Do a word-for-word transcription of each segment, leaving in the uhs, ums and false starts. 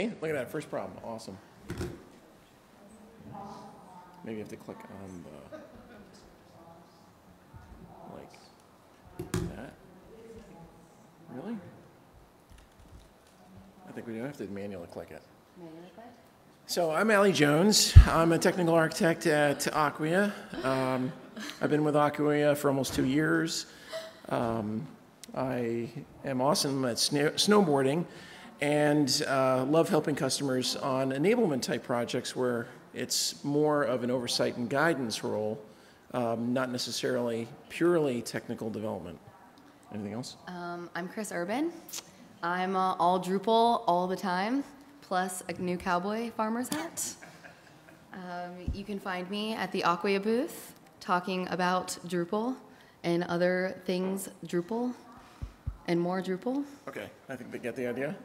Hey, look at that first problem. Awesome. Maybe you have to click on the like that. Really? I think we do have to manually click it. Manually click? So I'm Allie Jones. I'm a technical architect at Acquia. Um, I've been with Acquia for almost two years. Um, I am awesome at snow snowboarding. And uh, love helping customers on enablement type projects where it's more of an oversight and guidance role, um, not necessarily purely technical development. Anything else? Um, I'm Chris Urban. I'm uh, all Drupal all the time, plus a new cowboy farmer's hat. Um, you can find me at the Acquia booth talking about Drupal and other things Drupal and more Drupal. Okay, I think they get the idea.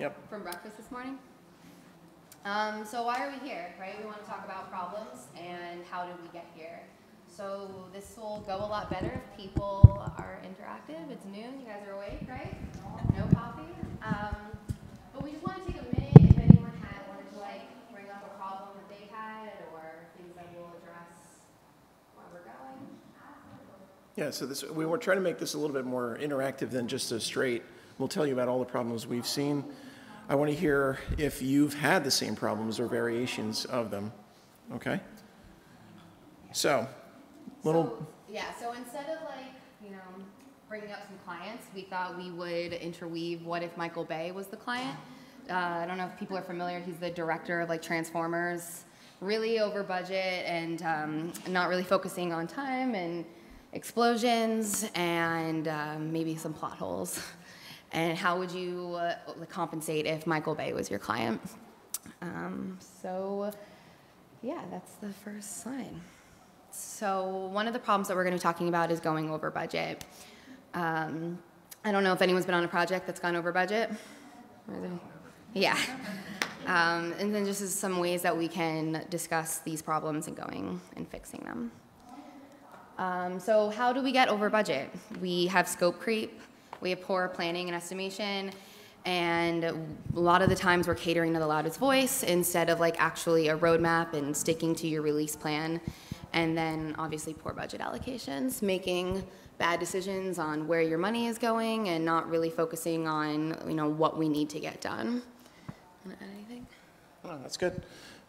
Yep. From breakfast this morning. Um, so why are we here, right? We want to talk about problems and how did we get here. So this will go a lot better if people are interactive. It's noon. You guys are awake, right? No coffee. Um, but we just want to take a minute if anyone had wanted to like bring up a problem that they had or things that we'll address while we're going. Yeah. So this we were trying to make this a little bit more interactive than just a straight. We'll tell you about all the problems we've seen. I want to hear if you've had the same problems or variations of them. Okay? So, little... So, yeah, so instead of like, you know, bringing up some clients, we thought we would interweave what if Michael Bay was the client. Uh, I don't know if people are familiar. He's the director of like Transformers, really over budget and um, not really focusing on time and explosions and um, maybe some plot holes. And how would you uh, compensate if Michael Bay was your client? Um, so yeah, that's the first slide. So one of the problems that we're going to be talking about is going over budget. Um, I don't know if anyone's been on a project that's gone over budget. Yeah. Um, and then just some ways that we can discuss these problems and going and fixing them. Um, so how do we get over budget? We have scope creep. We have poor planning and estimation, and a lot of the times we're catering to the loudest voice instead of like actually a roadmap and sticking to your release plan. And then obviously poor budget allocations, making bad decisions on where your money is going and not really focusing on, you know, what we need to get done. Want to add anything? Oh, that's good.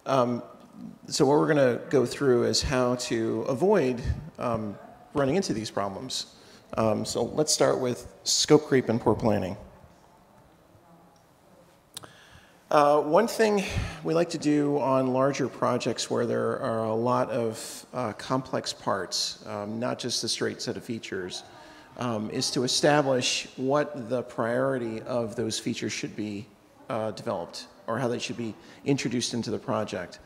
Um, so what we're going to go through is how to avoid um, running into these problems. Um, so let's start with scope creep and poor planning. Uh, one thing we like to do on larger projects where there are a lot of uh, complex parts, um, not just a straight set of features, um, is to establish what the priority of those features should be uh, developed or how they should be introduced into the project.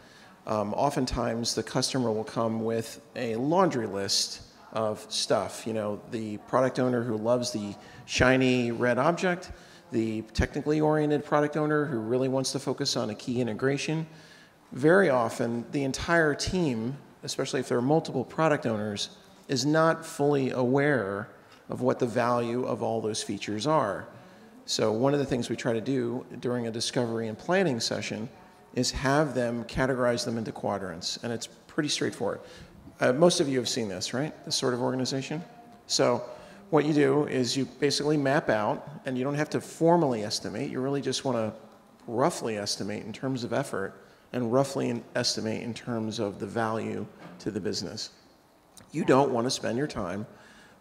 Um, oftentimes the customer will come with a laundry list of stuff, you know, the product owner who loves the shiny red object, the technically oriented product owner who really wants to focus on a key integration. Very often, the entire team, especially if there are multiple product owners, is not fully aware of what the value of all those features are. So one of the things we try to do during a discovery and planning session is have them categorize them into quadrants, and it's pretty straightforward. Uh, most of you have seen this, right? This sort of organization. So what you do is you basically map out, and you don't have to formally estimate. You really just want to roughly estimate in terms of effort and roughly in estimate in terms of the value to the business. You don't want to spend your time,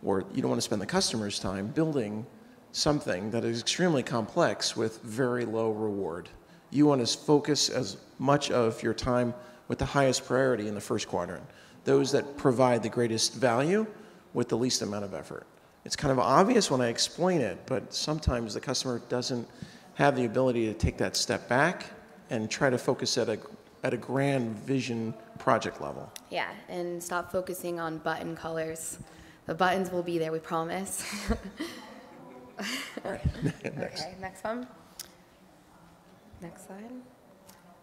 or you don't want to spend the customer's time building something that is extremely complex with very low reward. You want to focus as much of your time with the highest priority in the first quadrant. Those that provide the greatest value with the least amount of effort. It's kind of obvious when I explain it, but sometimes the customer doesn't have the ability to take that step back and try to focus at a, at a grand vision project level. Yeah, and stop focusing on button colors. The buttons will be there, we promise. All right, next. Okay, next one. Next slide.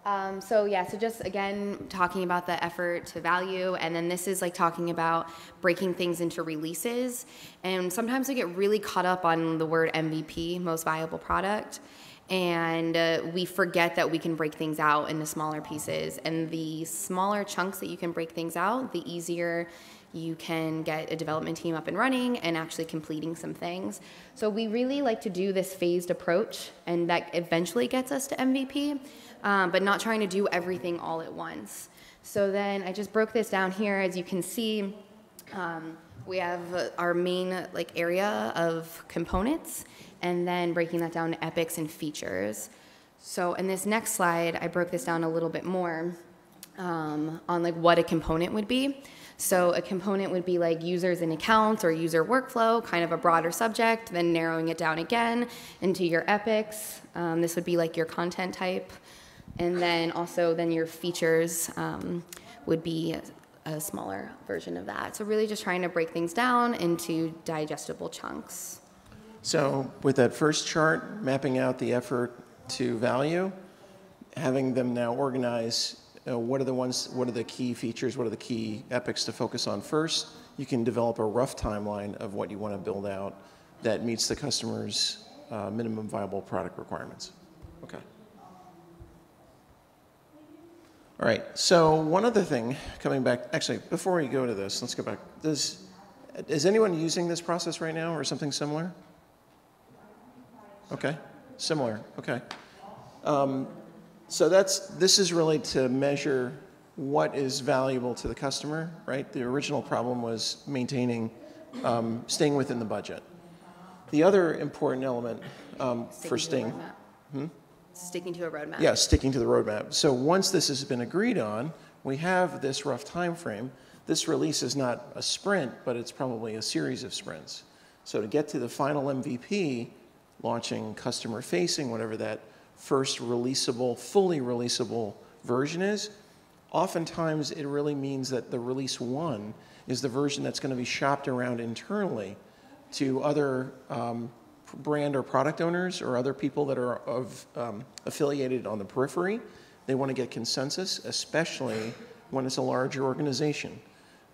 Um, so yeah, so just again, talking about the effort to value, and then this is like talking about breaking things into releases, and sometimes I get really caught up on the word M V P, most viable product, And uh, we forget that we can break things out into smaller pieces. And the smaller chunks that you can break things out, the easier you can get a development team up and running and actually completing some things. So we really like to do this phased approach, and that eventually gets us to M V P, um, but not trying to do everything all at once. So then I just broke this down here. As you can see, um, we have our main like area of components, and then breaking that down to epics and features. So in this next slide, I broke this down a little bit more um, on like what a component would be. So a component would be like users and accounts or user workflow, kind of a broader subject, then narrowing it down again into your epics. Um, this would be like your content type. And then also then your features um, would be a smaller version of that. So really just trying to break things down into digestible chunks. So with that first chart, mapping out the effort to value, having them now organize uh, what are the ones, what are the key features, what are the key epics to focus on first, you can develop a rough timeline of what you want to build out that meets the customer's uh, minimum viable product requirements. Okay. All right, so one other thing coming back, actually, before we go to this, let's go back. Does, is anyone using this process right now or something similar? Okay, similar, okay. Um, so that's, this is really to measure what is valuable to the customer, right? The original problem was maintaining, um, staying within the budget. The other important element um, for staying. Hmm? Sticking to a roadmap. Yeah, sticking to the roadmap. So once this has been agreed on, we have this rough time frame. This release is not a sprint, but it's probably a series of sprints. So to get to the final M V P, launching customer-facing, whatever that first releasable, fully releasable version is, oftentimes it really means that the release one is the version that's going to be shopped around internally to other um, brand or product owners or other people that are of, um, affiliated on the periphery. They want to get consensus, especially when it's a larger organization.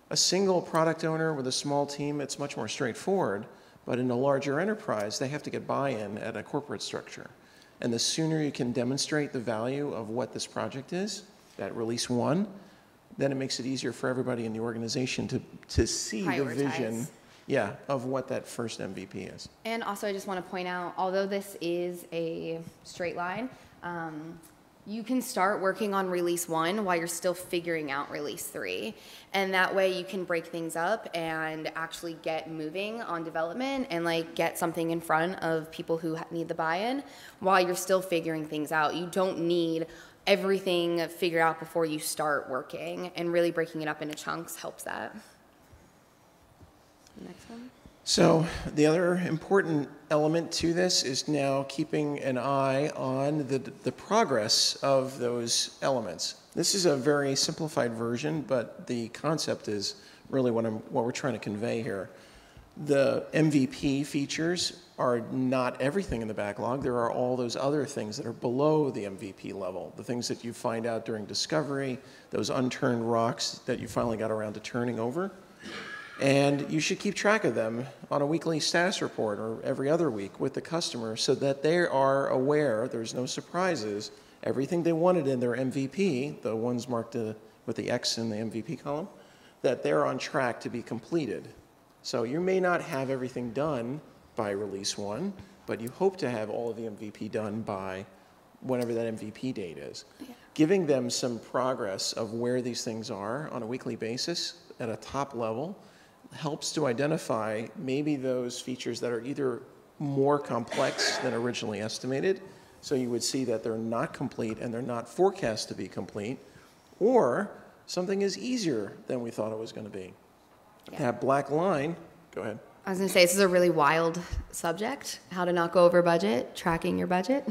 A single product owner with a small team, it's much more straightforward. But in a larger enterprise, they have to get buy-in at a corporate structure. And the sooner you can demonstrate the value of what this project is, that release one, then it makes it easier for everybody in the organization to, to see Prioritize. the vision yeah, of what that first M V P is. And also, I just want to point out, although this is a straight line, um, you can start working on release one while you're still figuring out release three. And that way you can break things up and actually get moving on development and like get something in front of people who need the buy-in while you're still figuring things out. You don't need everything figured out before you start working, and really breaking it up into chunks helps that. Next one. So the other important element to this is now keeping an eye on the, the progress of those elements. This is a very simplified version, but the concept is really what, I'm, what we're trying to convey here. The M V P features are not everything in the backlog. There are all those other things that are below the M V P level, the things that you find out during discovery, those unturned rocks that you finally got around to turning over. And you should keep track of them on a weekly status report or every other week with the customer so that they are aware, there's no surprises, everything they wanted in their M V P, the ones marked uh, with the X in the M V P column, that they're on track to be completed. So you may not have everything done by release one, but you hope to have all of the M V P done by whenever that M V P date is. Yeah. Giving them some progress of where these things are on a weekly basis at a top level helps to identify maybe those features that are either more complex than originally estimated, so you would see that they're not complete and they're not forecast to be complete, or something is easier than we thought it was going to be. Yeah. That black line, go ahead. I was going to say, this is a really wild subject, how to not go over budget, tracking your budget.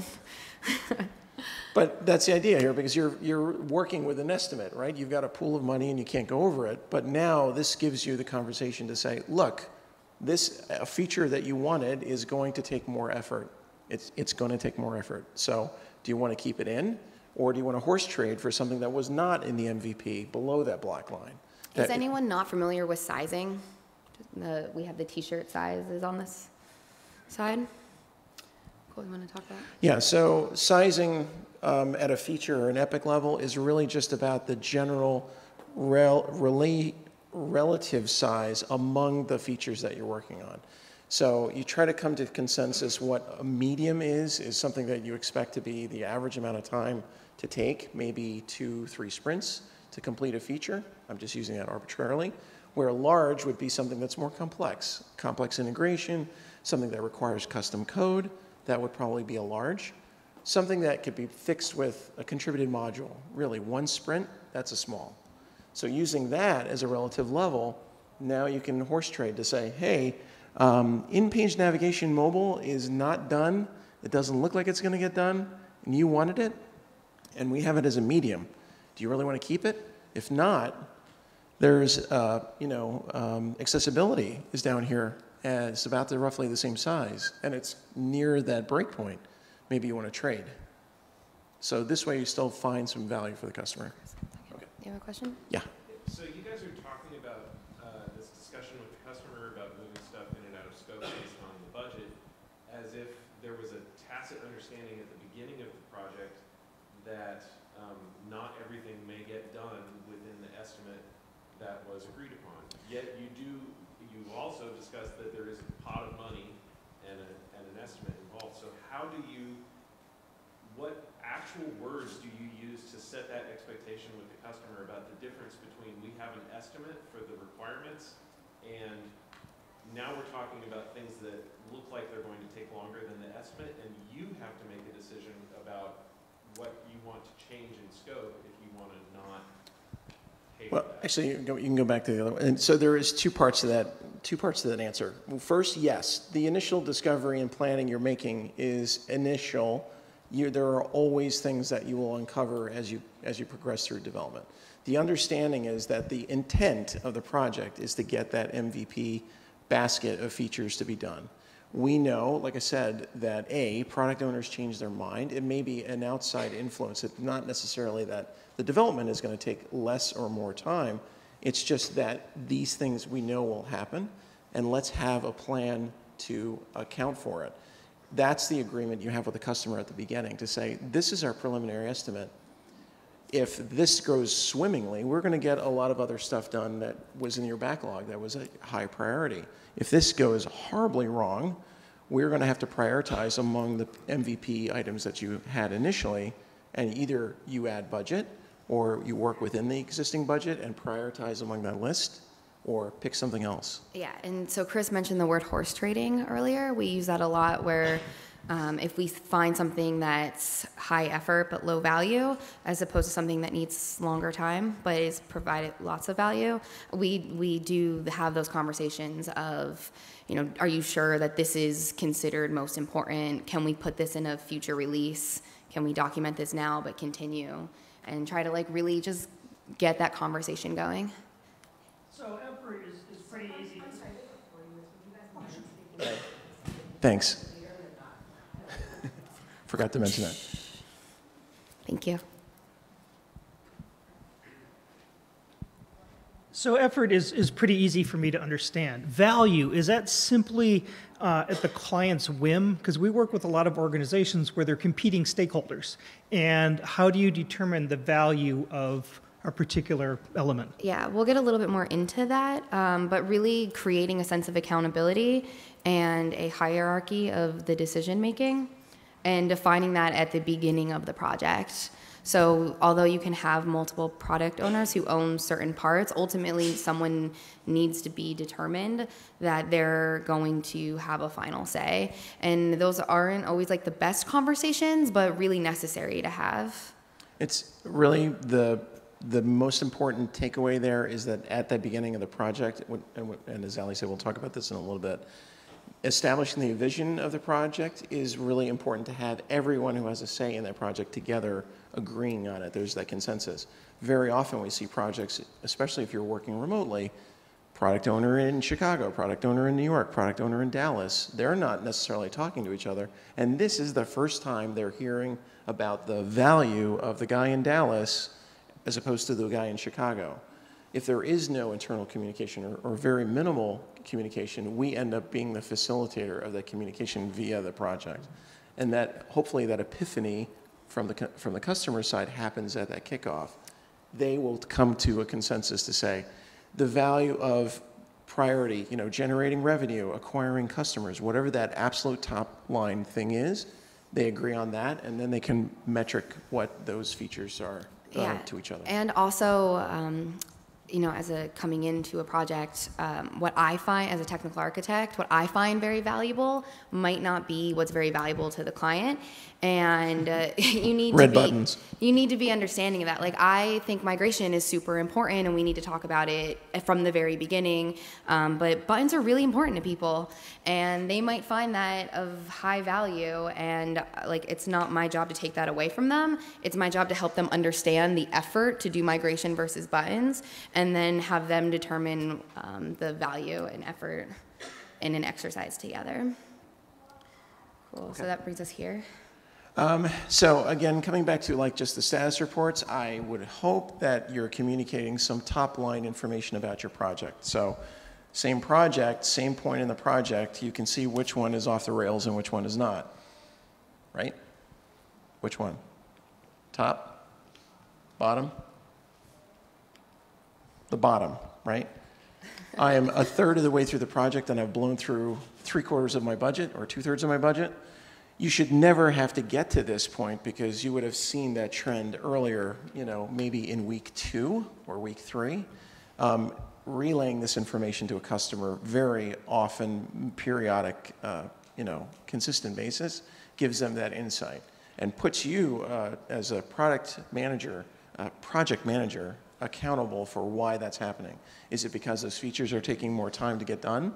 But that's the idea here, because you're, you're working with an estimate, right? You've got a pool of money and you can't go over it. But now this gives you the conversation to say, look, this a feature that you wanted is going to take more effort. It's, it's going to take more effort. So do you want to keep it in, or do you want to horse trade for something that was not in the M V P below that black line? Is that, anyone not familiar with sizing? The, we have the T-shirt sizes on this side. Michael, you want to talk about? Yeah, so sizing um, at a feature or an epic level is really just about the general rel relay relative size among the features that you're working on. So you try to come to consensus what a medium is, is something that you expect to be the average amount of time to take, maybe two, three sprints to complete a feature. I'm just using that arbitrarily. Where large would be something that's more complex. Complex integration, something that requires custom code, that would probably be a large. Something that could be fixed with a contributed module. Really, one sprint, that's a small. So using that as a relative level, now you can horse trade to say, hey, Um, in-page navigation mobile is not done. It doesn't look like it's going to get done, and you wanted it, and we have it as a medium. Do you really want to keep it? If not, there's, uh, you know, um, accessibility is down here, and it's about the, roughly the same size, and it's near that breakpoint. Maybe you want to trade. So this way you still find some value for the customer. Okay. Okay. You have a question? Yeah. So you guys are talking about uh, this discussion with the customer about moving stuff in and out of scope based on the budget, as if there was a tacit understanding at the beginning of the project that um, not everything may get done within the estimate that was agreed upon. Yet you do, you also discussed that there is a pot of money and, a, and an estimate involved. So how do you, what actual words do you use to set that expectation with the customer about the difference between we have an estimate for the requirements and now we're talking about things that look like they're going to take longer than the estimate, and you have to make a decision about what you want to change in scope if you want to not pay for that. Well, actually, you can, go, you can go back to the other one. And so there is two parts to that, two parts to that answer. Well, first, yes, the initial discovery and planning you're making is initial. You, there are always things that you will uncover as you, as you progress through development. The understanding is that the intent of the project is to get that M V P basket of features to be done. We know, like I said, that A, product owners change their mind. It may be an outside influence. It's not necessarily that the development is going to take less or more time. It's just that these things we know will happen, and let's have a plan to account for it. That's the agreement you have with the customer at the beginning to say, this is our preliminary estimate. If this goes swimmingly, we're going to get a lot of other stuff done that was in your backlog that was a high priority. If this goes horribly wrong, we're going to have to prioritize among the M V P items that you had initially, and either you add budget or you work within the existing budget and prioritize among that list, or pick something else. Yeah, and so Chris mentioned the word horse trading earlier. We use that a lot where um, if we find something that's high effort but low value, as opposed to something that needs longer time but is provided lots of value, we, we do have those conversations of, you know, are you sure that this is considered most important? Can we put this in a future release? Can we document this now but continue? And try to like really just get that conversation going. So effort is, is pretty easy. Thanks. Forgot to mention that. Thank you. So effort is, is pretty easy for me to understand. Value, is that simply uh, at the client's whim? Because we work with a lot of organizations where they're competing stakeholders. And how do you determine the value of a particular element? Yeah, we'll get a little bit more into that, um, but really creating a sense of accountability and a hierarchy of the decision making and defining that at the beginning of the project. So although you can have multiple product owners who own certain parts, ultimately someone needs to be determined that they're going to have a final say. And those aren't always like the best conversations, but really necessary to have. It's really the The most important takeaway there is that at the beginning of the project, and as Allie said, we'll talk about this in a little bit, establishing the vision of the project is really important to have everyone who has a say in that project together agreeing on it. There's that consensus. Very often we see projects, especially if you're working remotely, product owner in Chicago, product owner in New York, product owner in Dallas, they're not necessarily talking to each other. And this is the first time they're hearing about the value of the guy in Dallas as opposed to the guy in Chicago. If there is no internal communication or, or very minimal communication, we end up being the facilitator of that communication via the project. and that hopefully that epiphany from the, from the customer side happens at that kickoff, they will come to a consensus to say the value of priority, you know, generating revenue, acquiring customers, whatever that absolute top line thing is, they agree on that, and then they can metric what those features are uh, yeah. to each other. And also, um, you know, as a coming into a project, um, what I find as a technical architect, what I find very valuable might not be what's very valuable to the client, and uh, you need red to be, buttons. You need to be understanding of that. Like, I think migration is super important, and we need to talk about it from the very beginning. Um, but buttons are really important to people, and they might find that of high value. And like, it's not my job to take that away from them. It's my job to help them understand the effort to do migration versus buttons, and then have them determine um, the value and effort in an exercise together. Cool. Okay. So that brings us here. Um, so again, coming back to like just the status reports, I would hope that you're communicating some top line information about your project. So same project, same point in the project, you can see which one is off the rails and which one is not. Right? Which one? Top? Bottom? The bottom, right? I am a third of the way through the project and I've blown through three quarters of my budget or two thirds of my budget. You should never have to get to this point because you would have seen that trend earlier, you know, maybe in week two or week three. Um, relaying this information to a customer very often, periodic, uh, you know, consistent basis gives them that insight and puts you uh, as a product manager, uh, project manager, accountable for why that's happening. Is it because those features are taking more time to get done?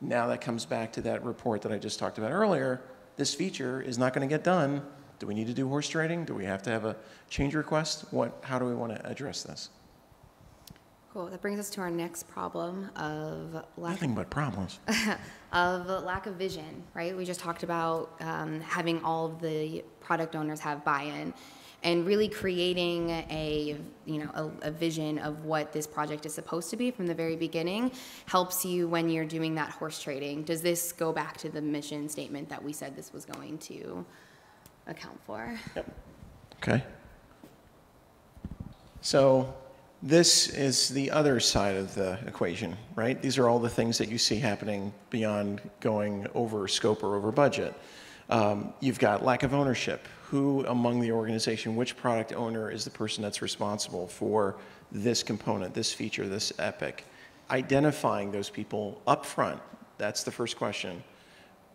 Now that comes back to that report that I just talked about earlier. This feature is not going to get done. Do we need to do horse trading? Do we have to have a change request? What, how do we want to address this? Cool. That brings us to our next problem of lack nothing but problems of lack of vision, right? We just talked about um, having all of the product owners have buy-in. And really creating a, you know, a, a vision of what this project is supposed to be from the very beginning helps you when you're doing that horse trading. Does this go back to the mission statement that we said this was going to account for? Yep. Okay. So this is the other side of the equation, right? These are all the things that you see happening beyond going over scope or over budget. Um, you've got lack of ownership. Who among the organization, which product owner is the person that's responsible for this component, this feature, this epic? Identifying those people up front, that's the first question.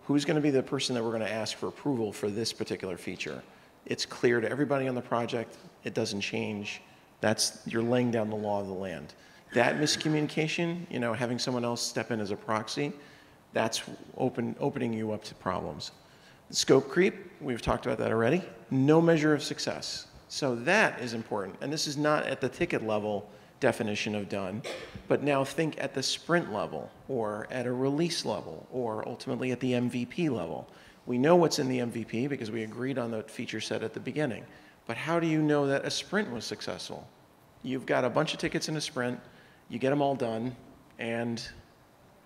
Who's going to be the person that we're going to ask for approval for this particular feature? It's clear to everybody on the project. It doesn't change. That's, you're laying down the law of the land. That miscommunication, you know, having someone else step in as a proxy, that's open, opening you up to problems. Scope creep, we've talked about that already. No measure of success. So that is important. And this is not at the ticket level definition of done, but now think at the sprint level or at a release level or ultimately at the M V P level. We know what's in the M V P because we agreed on the feature set at the beginning. But how do you know that a sprint was successful? You've got a bunch of tickets in a sprint, you get them all done, and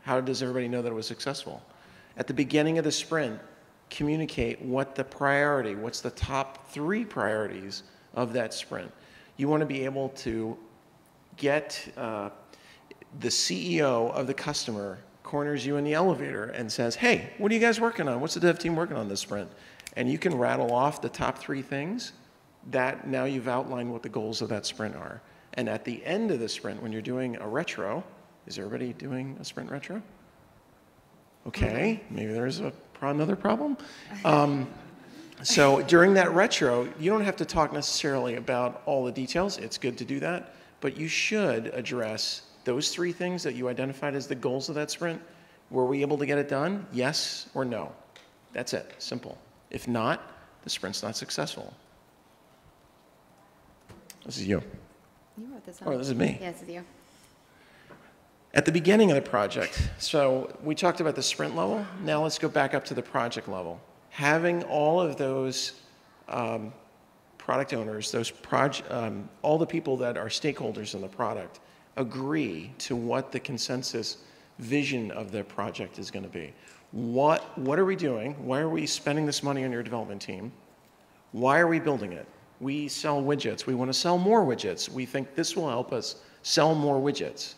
how does everybody know that it was successful? At the beginning of the sprint, communicate what the priority, what's the top three priorities of that sprint. You want to be able to get uh, the C E O of the customer corners you in the elevator and says, hey, what are you guys working on? What's the dev team working on this sprint? And you can rattle off the top three things that now you've outlined what the goals of that sprint are. And at the end of the sprint, when you're doing a retro, is everybody doing a sprint retro? Okay, maybe there's a another problem. Um, so during that retro, you don't have to talk necessarily about all the details. It's good to do that. But you should address those three things that you identified as the goals of that sprint. Were we able to get it done? Yes or no? That's it. Simple. If not, the sprint's not successful. This is you. You wrote this out. Oh, this is me. Yeah, this is you. At the beginning of the project, so we talked about the sprint level. Now let's go back up to the project level. Having all of those um, product owners, those proj um, all the people that are stakeholders in the product agree to what the consensus vision of their project is going to be. What, what are we doing? Why are we spending this money on your development team? Why are we building it? We sell widgets. We want to sell more widgets. We think this will help us sell more widgets.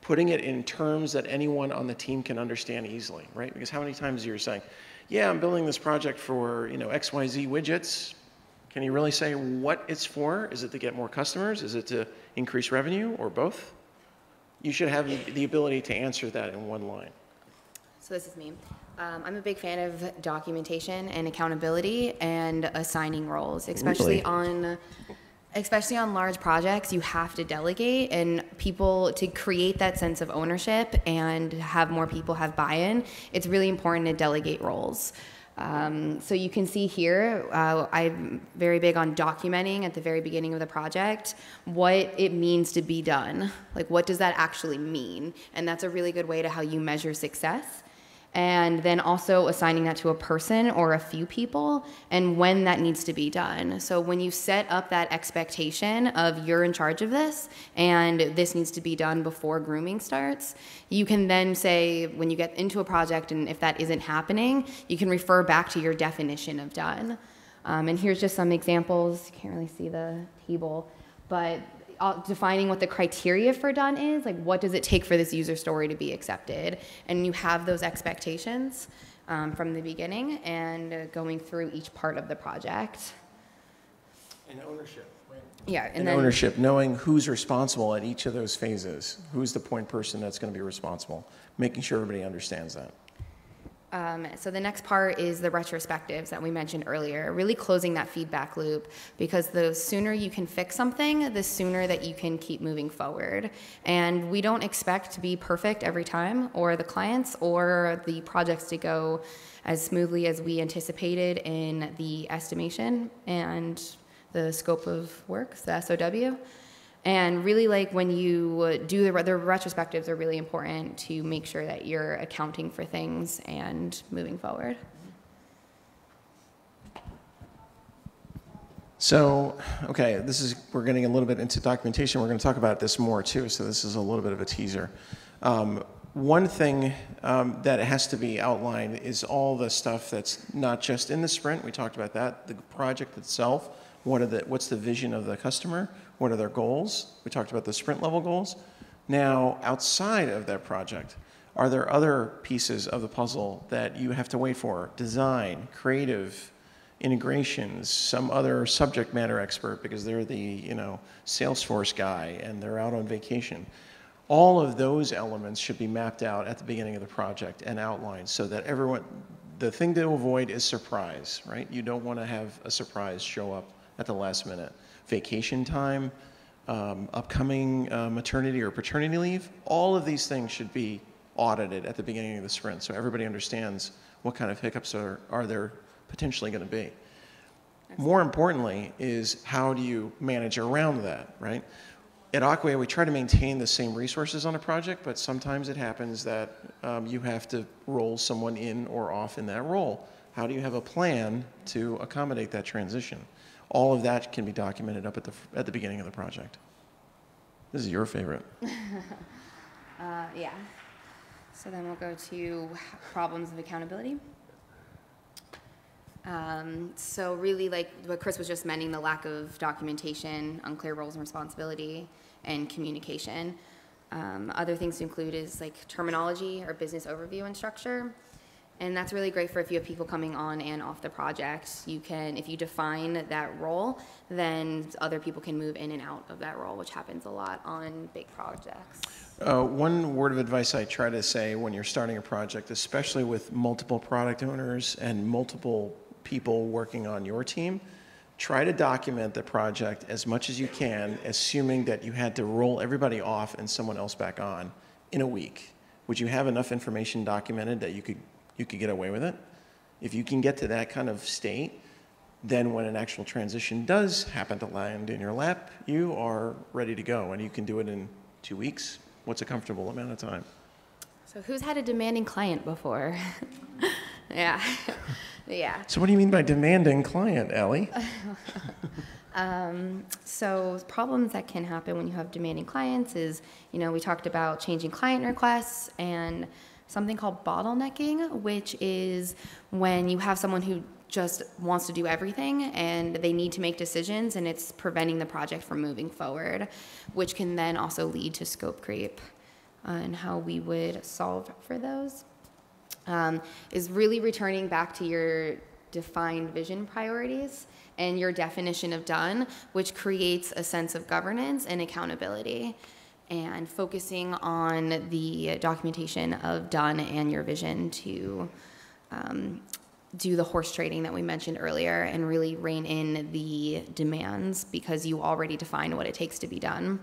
Putting it in terms that anyone on the team can understand easily, right? Because how many times you're saying, yeah, I'm building this project for, you know, X Y Z widgets. Can you really say what it's for? Is it to get more customers? Is it to increase revenue or both? You should have the ability to answer that in one line. So this is me. Um, I'm a big fan of documentation and accountability and assigning roles, especially really? on especially on large projects. You have to delegate and people to create that sense of ownership and have more people have buy-in. It's really important to delegate roles. Um, so you can see here, uh, I'm very big on documenting at the very beginning of the project what it means to be done. Like, what does that actually mean? And that's a really good way to how you measure success. And then also assigning that to a person or a few people and when that needs to be done. So when you set up that expectation of you're in charge of this and this needs to be done before grooming starts, you can then say when you get into a project and if that isn't happening, you can refer back to your definition of done. Um, and here's just some examples. You can't really see the table, but defining what the criteria for done is, like what does it take for this user story to be accepted? And you have those expectations um, from the beginning and going through each part of the project. And ownership, right? Yeah. And, and then, ownership, knowing who's responsible at each of those phases. Who's the point person that's going to be responsible? Making sure everybody understands that. Um, so the next part is the retrospectives that we mentioned earlier, really closing that feedback loop, because the sooner you can fix something, the sooner that you can keep moving forward. And we don't expect to be perfect every time, or the clients or the projects to go as smoothly as we anticipated in the estimation and the scope of work, the S O W. And really, like, when you do the, the retrospectives are really important to make sure that you're accounting for things and moving forward. So, okay, this is, we're getting a little bit into documentation. We're going to talk about this more, too, so this is a little bit of a teaser. Um, one thing um, that has to be outlined is all the stuff that's not just in the sprint. We talked about that, the project itself. What are the, what's the vision of the customer? What are their goals? We talked about the sprint level goals. Now, outside of that project, are there other pieces of the puzzle that you have to wait for? Design, creative, integrations, some other subject matter expert because they're the, you know, Salesforce guy and they're out on vacation. All of those elements should be mapped out at the beginning of the project and outlined so that everyone, the thing to avoid is surprise, right? You don't want to have a surprise show up at the last minute. Vacation time, um, upcoming uh, maternity or paternity leave, all of these things should be audited at the beginning of the sprint so everybody understands what kind of hiccups are, are there potentially going to be. More importantly is how do you manage around that, right? At Acquia, we try to maintain the same resources on a project, but sometimes it happens that um, you have to roll someone in or off in that role. How do you have a plan to accommodate that transition? All of that can be documented up at the, at the beginning of the project. This is your favorite. uh, yeah. So then we'll go to problems of accountability. Um, so really, like what Chris was just mentioning, the lack of documentation, unclear roles and responsibility, and communication. Um, other things to include is like terminology or business overview and structure. And that's really great for if you have people coming on and off the project. You can, if you define that role, then other people can move in and out of that role, which happens a lot on big projects. Uh, one word of advice I try to say when you're starting a project, especially with multiple product owners and multiple people working on your team, try to document the project as much as you can, assuming that you had to roll everybody off and someone else back on in a week. Would you have enough information documented that you could you could get away with it? If you can get to that kind of state, then when an actual transition does happen to land in your lap, you are ready to go, and you can do it in two weeks. What's a comfortable amount of time? So who's had a demanding client before? Yeah. Yeah. So what do you mean by demanding client, Allie? Um, so problems that can happen when you have demanding clients is, you know, we talked about changing client requests and something called bottlenecking, which is when you have someone who just wants to do everything and they need to make decisions, and it's preventing the project from moving forward, which can then also lead to scope creep. Uh, and how we would solve for those um, is really returning back to your defined vision priorities and your definition of done, which creates a sense of governance and accountability, and focusing on the documentation of done and your vision to um, do the horse trading that we mentioned earlier and really rein in the demands, because you already define what it takes to be done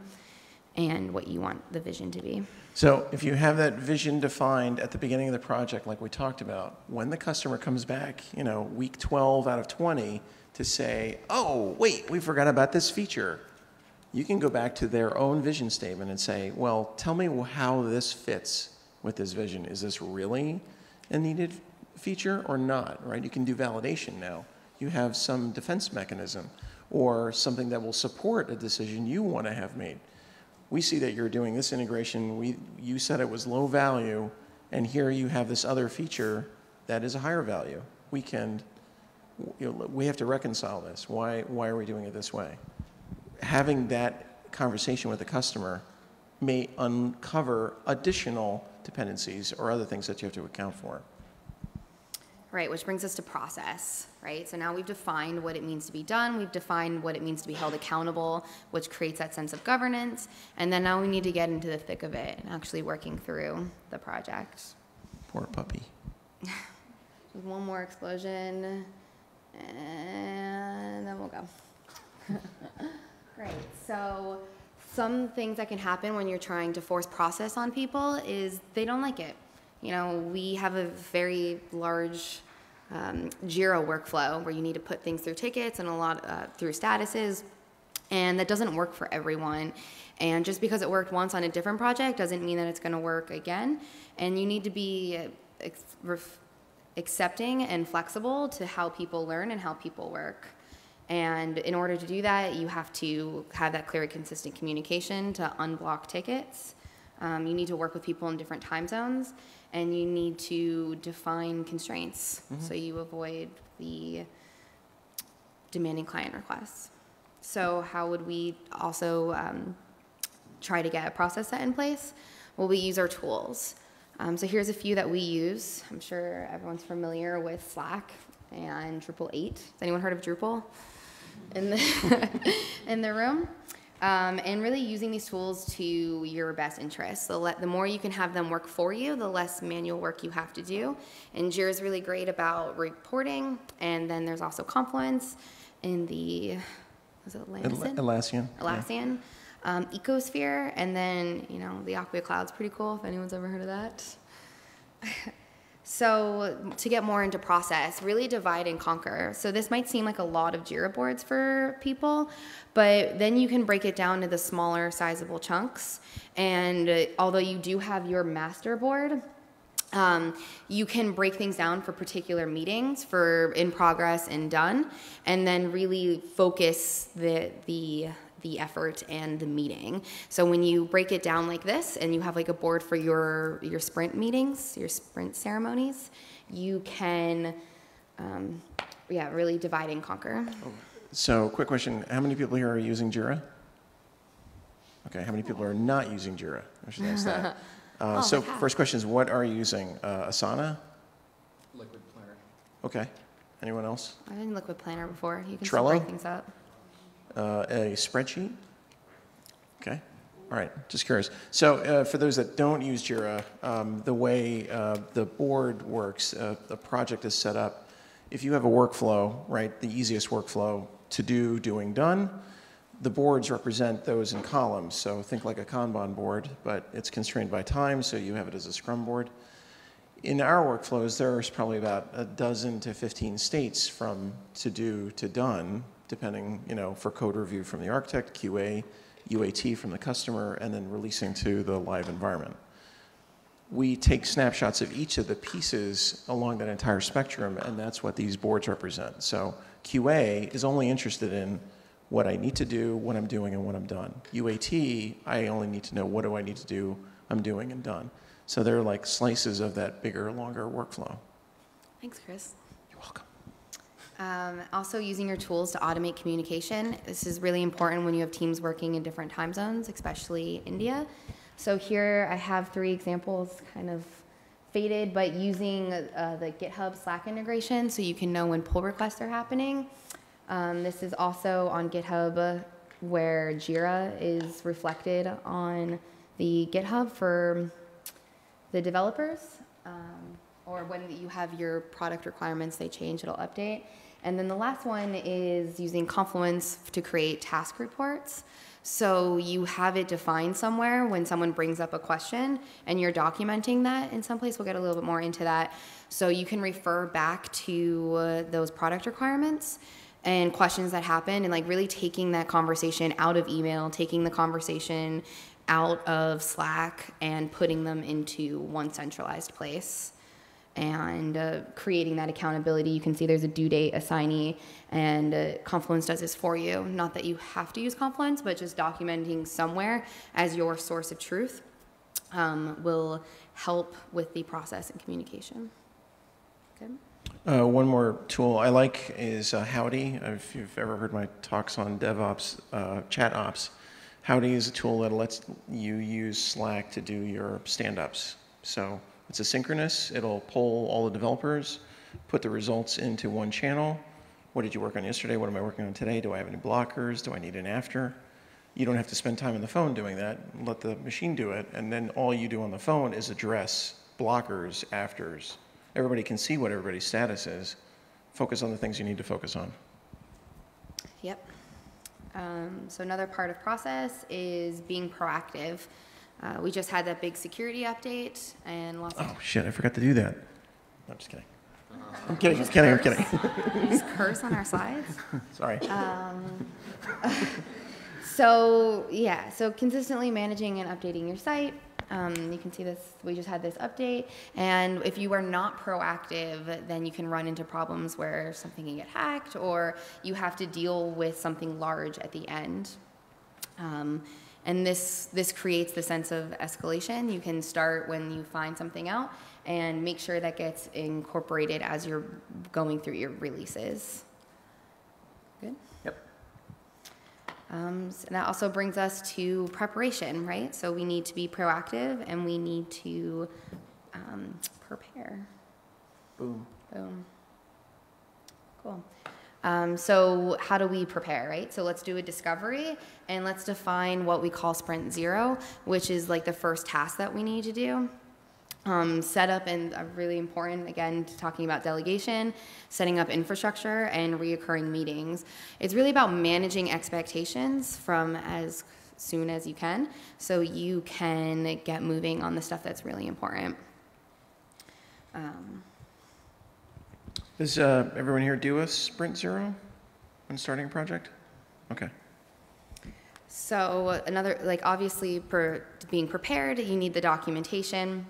and what you want the vision to be. So if you have that vision defined at the beginning of the project, like we talked about, when the customer comes back, you know, week twelve out of twenty to say, oh, wait, we forgot about this feature, you can go back to their own vision statement and say, well, tell me how this fits with this vision. Is this really a needed feature or not, right? You can do validation now. You have some defense mechanism or something that will support a decision you want to have made. We see that you're doing this integration. We, you said it was low value, and here you have this other feature that is a higher value. We can, you know, we have to reconcile this. Why, why are we doing it this way? Having that conversation with the customer may uncover additional dependencies or other things that you have to account for. Right, which brings us to process, right? So now we've defined what it means to be done, we've defined what it means to be held accountable, which creates that sense of governance, and then now we need to get into the thick of it and actually working through the project. Poor puppy. Just one more explosion, and then we'll go. Great, so some things that can happen when you're trying to force process on people is they don't like it. You know, we have a very large um, JIRA workflow where you need to put things through tickets and a lot uh, through statuses, and that doesn't work for everyone. And just because it worked once on a different project doesn't mean that it's going to work again. And you need to be accepting and flexible to how people learn and how people work. And in order to do that, you have to have that clear and consistent communication to unblock tickets. Um, you need to work with people in different time zones, and you need to define constraints mm-hmm. so you avoid the demanding client requests. So how would we also um, try to get a process set in place? Well, we use our tools. Um, so here's a few that we use. I'm sure everyone's familiar with Slack and Drupal eight. Has anyone heard of Drupal in the, in the room? Um, and really using these tools to your best interest. So let, the more you can have them work for you, the less manual work you have to do. And JIRA is really great about reporting. And then there's also Confluence in the, was it Atlassian? Atlassian. Atlassian yeah. um, ecosphere. And then, you know, the Acquia Cloud's pretty cool, if anyone's ever heard of that. So to get more into process, really divide and conquer. So this might seem like a lot of JIRA boards for people, but then you can break it down to the smaller sizable chunks. And uh, although you do have your master board, um, you can break things down for particular meetings, for in progress and done, and then really focus the, the, the effort and the meeting. So when you break it down like this and you have like a board for your, your sprint meetings, your sprint ceremonies, you can, um, yeah, really divide and conquer. So quick question, how many people here are using JIRA? Okay, how many people are not using JIRA? I should ask that. Uh, oh, so first question is, what are you using? Uh, Asana? Liquid Planner. Okay, anyone else? I've done Liquid Planner before. You can still break things up. Uh, a spreadsheet? Okay. All right. Just curious. So uh, for those that don't use JIRA, um, the way uh, the board works, uh, the project is set up, if you have a workflow, right, the easiest workflow, to do, doing, done, the boards represent those in columns. So think like a Kanban board, but it's constrained by time, so you have it as a Scrum board. In our workflows, there's probably about a dozen to fifteen states from to do to done, depending, you know, for code review from the architect, Q A, U A T from the customer, and then releasing to the live environment. We take snapshots of each of the pieces along that entire spectrum, and that's what these boards represent. So Q A is only interested in what I need to do, what I'm doing, and what I'm done. U A T, I only need to know what do I need to do, I'm doing and done. So they're like slices of that bigger, longer workflow. Thanks, Chris. You're welcome. Um, also, using your tools to automate communication. This is really important when you have teams working in different time zones, especially India. So here I have three examples, kind of faded, but using uh, the GitHub Slack integration so you can know when pull requests are happening. Um, this is also on GitHub, where JIRA is reflected on the GitHub for the developers, um, or when you have your product requirements, they change, it'll update. And then the last one is using Confluence to create task reports. So you have it defined somewhere when someone brings up a question, and you're documenting that in some place. We'll get a little bit more into that. So you can refer back to uh, those product requirements and questions that happen, and like really taking that conversation out of email, taking the conversation out of Slack, and putting them into one centralized place, and uh, creating that accountability. You can see there's a due date, assignee, and uh, Confluence does this for you. Not that you have to use Confluence, but just documenting somewhere as your source of truth um, will help with the process and communication. Good. Uh, one more tool I like is uh, Howdy. If you've ever heard my talks on DevOps, uh, chat ops, Howdy is a tool that lets you use Slack to do your stand-ups. So it's asynchronous. It'll poll all the developers, put the results into one channel. What did you work on yesterday? What am I working on today? Do I have any blockers? Do I need an after? You don't have to spend time on the phone doing that. Let the machine do it. And then all you do on the phone is address blockers, afters. Everybody can see what everybody's status is. Focus on the things you need to focus on. Yep. Um, so another part of process is being proactive. Uh, we just had that big security update and lots of... Oh, shit, I forgot to do that. No, I'm just kidding. I'm kidding, I'm kidding, I'm kidding. Just curse on our slides? Sorry. Um, so, yeah, so consistently managing and updating your site. Um, you can see this, we just had this update. And if you are not proactive, then you can run into problems where something can get hacked, or you have to deal with something large at the end. Um, And this, this creates the sense of escalation. You can start when you find something out and make sure that gets incorporated as you're going through your releases. Good? Yep. Um, so that also brings us to preparation, right? So we need to be proactive, and we need to um, prepare. Boom. Boom. Cool. Um, so how do we prepare, right? So let's do a discovery, and let's define what we call sprint zero, which is like the first task that we need to do. Um, set up, and uh, really important, again, talking about delegation, setting up infrastructure, and reoccurring meetings. It's really about managing expectations from as soon as you can, so you can get moving on the stuff that's really important. Um, Does uh, everyone here do a sprint zero when starting a project? Okay. So another, like obviously per, being prepared, you need the documentation.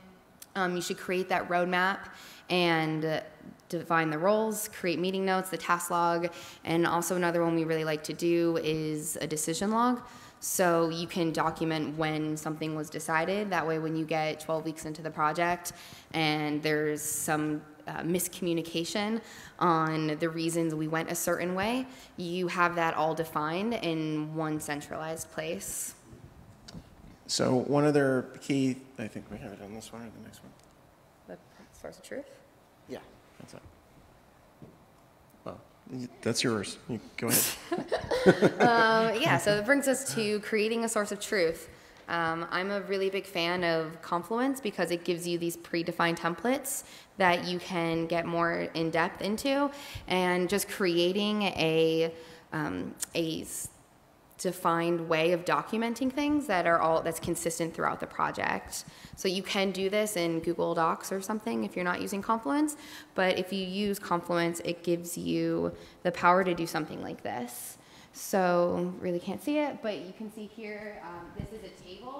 Um, you should create that roadmap and uh, define the roles, create meeting notes, the task log, and also another one we really like to do is a decision log. So you can document when something was decided. That way when you get twelve weeks into the project and there's some Uh, miscommunication on the reasons we went a certain way, you have that all defined in one centralized place. So one other key, I think we have it on this one or the next one. The source of truth? Yeah, that's it. Well, that's yours. You go ahead. um, yeah, so it brings us to creating a source of truth. Um, I'm a really big fan of Confluence because it gives you these predefined templates that you can get more in depth into, and just creating a um, a defined way of documenting things that are all that's consistent throughout the project. So you can do this in Google Docs or something if you're not using Confluence, but if you use Confluence, it gives you the power to do something like this. So really can't see it, but you can see here, um, this is a table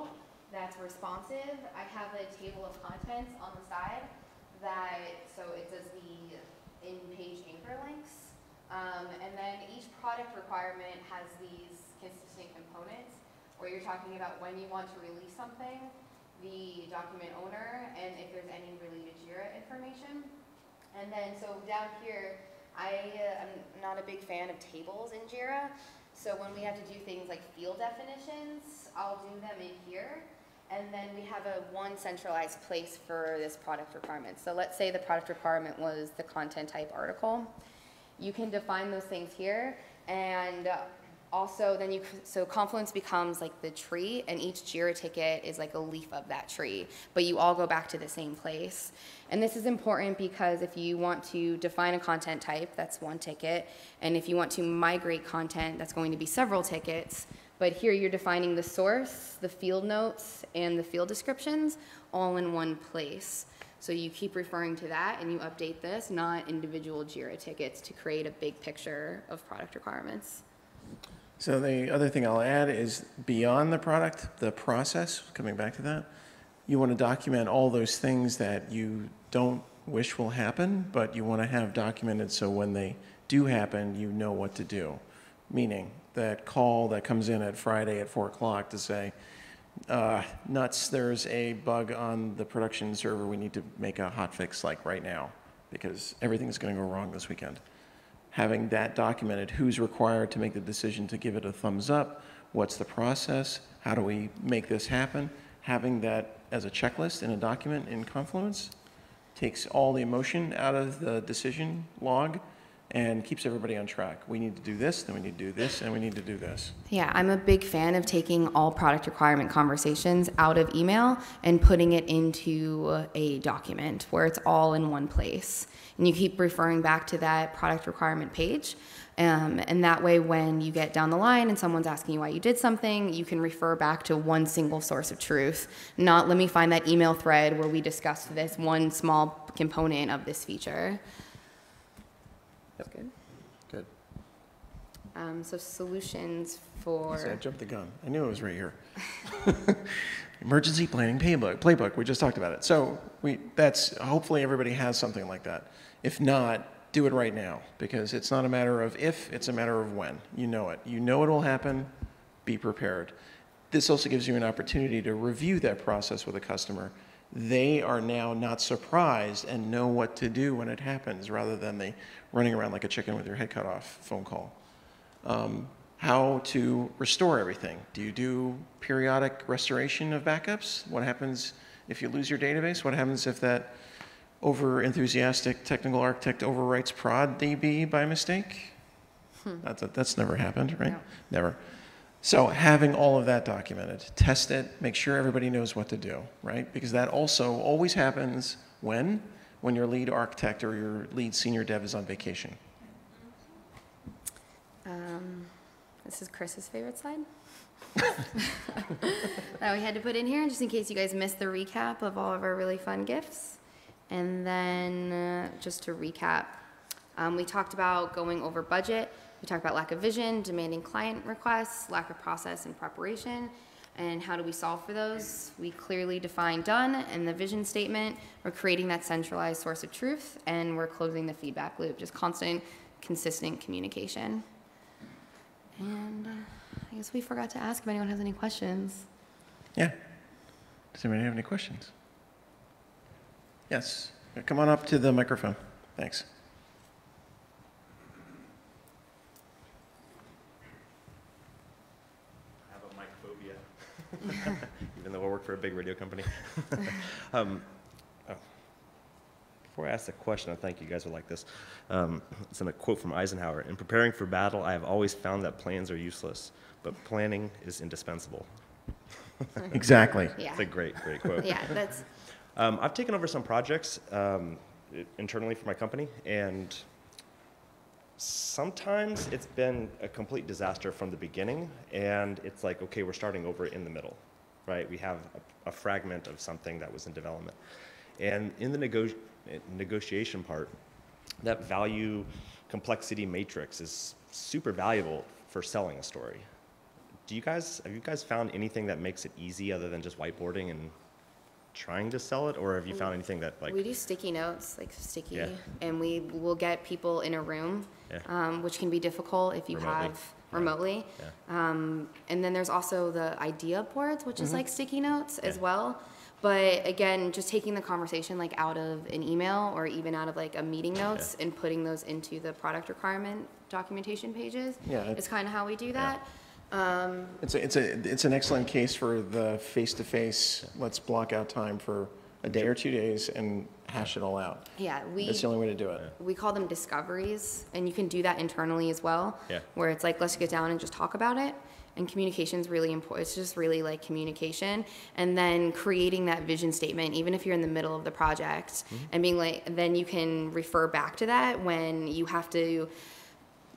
that's responsive. I have a table of contents on the side that, so it does the in-page anchor links. Um, and then each product requirement has these consistent components where you're talking about when you want to release something, the document owner, and if there's any related JIRA information. And then, so down here, I uh, am not a big fan of tables in JIRA, so when we have to do things like field definitions, I'll do them in here. And then we have a one centralized place for this product requirement. So let's say the product requirement was the content type article. You can define those things here, and uh, also then you, so Confluence becomes like the tree, and each JIRA ticket is like a leaf of that tree, but you all go back to the same place. And this is important because if you want to define a content type, that's one ticket, and if you want to migrate content, that's going to be several tickets. But here you're defining the source, the field notes, and the field descriptions all in one place. So you keep referring to that and you update this, not individual JIRA tickets, to create a big picture of product requirements. So the other thing I'll add is beyond the product, the process, coming back to that, you want to document all those things that you don't wish will happen, but you want to have documented so when they do happen, you know what to do. Meaning that call that comes in at Friday at four o'clock to say, uh, nuts, there's a bug on the production server. We need to make a hot fix like right now because everything's going to go wrong this weekend. Having that documented, who's required to make the decision to give it a thumbs up, what's the process, how do we make this happen, having that as a checklist in a document in Confluence takes all the emotion out of the decision log and keeps everybody on track. We need to do this, then we need to do this, and we need to do this. Yeah, I'm a big fan of taking all product requirement conversations out of email and putting it into a document where it's all in one place. And you keep referring back to that product requirement page. Um, and that way, when you get down the line and someone's asking you why you did something, you can refer back to one single source of truth, not let me find that email thread where we discussed this one small component of this feature. That's good. Good. Um, so solutions for... Yes, I jumped the gun. I knew it was right here. Emergency planning playbook. Playbook. We just talked about it. So we, that's, hopefully everybody has something like that. If not, do it right now, because it's not a matter of if, it's a matter of when. You know it. You know it will happen. Be prepared. This also gives you an opportunity to review that process with a customer. They are now not surprised and know what to do when it happens, rather than the running around like a chicken with your head cut off phone call. Um, how to restore everything. Do you do periodic restoration of backups? What happens if you lose your database? What happens if that over-enthusiastic technical architect overwrites prod D B by mistake? Hmm. That's, that's never happened, right? No. Never. So having all of that documented, test it, make sure everybody knows what to do, right? Because that also always happens when? When your lead architect or your lead senior dev is on vacation. Um, this is Chris's favorite slide. That we had to put in here, just in case you guys missed the recap of all of our really fun GIFs. And then uh, just to recap, um, we talked about going over budget. We talked about lack of vision, demanding client requests, lack of process and preparation, and how do we solve for those? We clearly define done and the vision statement. We're creating that centralized source of truth, and we're closing the feedback loop, just constant, consistent communication. And I guess we forgot to ask if anyone has any questions. Yeah. Does anybody have any questions? Yes. Come on up to the microphone. Thanks. Even though I work for a big radio company. um, oh, before I ask the question, I think you guys will like this. Um, it's in a quote from Eisenhower. In preparing for battle, I have always found that plans are useless, but planning is indispensable. Exactly. Yeah. It's a great, great quote. Yeah, that's... Um, I've taken over some projects um, internally for my company, and sometimes it's been a complete disaster from the beginning, and it's like, okay, we're starting over in the middle, right? We have a, a fragment of something that was in development. And in the nego negotiation part, that value complexity matrix is super valuable for selling a story. Do you guys, have you guys found anything that makes it easy other than just whiteboarding and trying to sell it, or have you found anything that, like... We do sticky notes, like sticky, yeah. And we will get people in a room, yeah. um, which can be difficult if you remotely. have remotely. Yeah. Yeah. Um, and then there's also the idea boards, which mm-hmm. is like sticky notes yeah. as well, But again, just taking the conversation like out of an email or even out of like a meeting notes yeah. and putting those into the product requirement documentation pages yeah, is kind of how we do that. Yeah. Um, it's, a, it's, a, it's an excellent case for the face-to-face, let's block out time for a day or two days and hash it all out. Yeah, we, that's the only way to do it. We call them discoveries, and you can do that internally as well, yeah. where it's like, let's get down and just talk about it. And communication's really important. It's just really like communication, and then creating that vision statement, even if you're in the middle of the project, mm-hmm. and being like, then you can refer back to that when you have to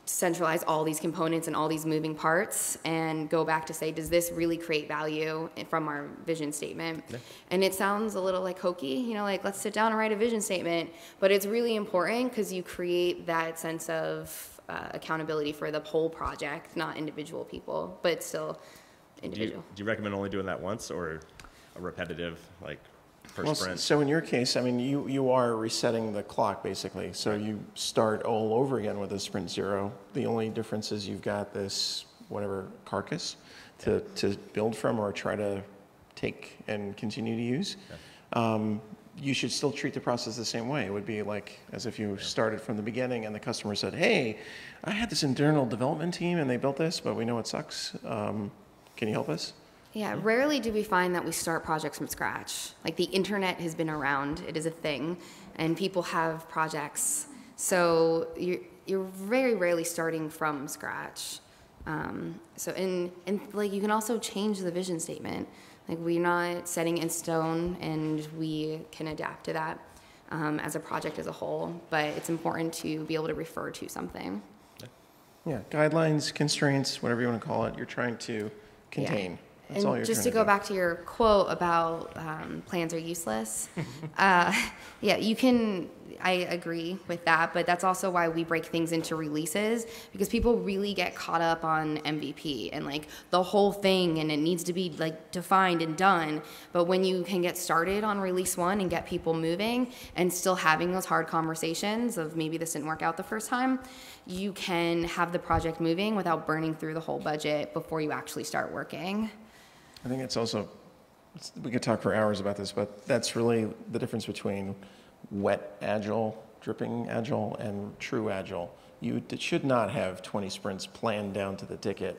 centralize all these components and all these moving parts and go back to say, does this really create value from our vision statement? Yeah. And it sounds a little like hokey, you know, like let's sit down and write a vision statement, but it's really important because you create that sense of uh, accountability for the whole project, not individual people, but still individual. Do you, do you recommend only doing that once, or a repetitive, like per well, sprint? So in your case, I mean, you, you are resetting the clock basically. So you start all over again with a sprint zero. The only difference is you've got this, whatever, carcass to, yeah. to build from or try to take and continue to use. Yeah. Um, you should still treat the process the same way. It would be like as if you yeah. started from the beginning and the customer said, hey, I had this internal development team and they built this, but we know it sucks. Um, can you help us? Yeah, rarely do we find that we start projects from scratch. Like the internet has been around, it is a thing, and people have projects. So you're, you're very rarely starting from scratch. Um, so, and, and like you can also change the vision statement. Like we're not setting in stone, and we can adapt to that um, as a project as a whole, but it's important to be able to refer to something. Yeah, guidelines, constraints, whatever you want to call it, you're trying to contain. Yeah. That's and just to go to back to your quote about um, plans are useless, uh, yeah, you can, I agree with that, but that's also why we break things into releases, because people really get caught up on M V P and like the whole thing, and it needs to be like defined and done. But when you can get started on release one and get people moving and still having those hard conversations of maybe this didn't work out the first time, you can have the project moving without burning through the whole budget before you actually start working. I think it's also, it's, we could talk for hours about this, but that's really the difference between wet agile, dripping agile, and true agile. You should not have twenty sprints planned down to the ticket.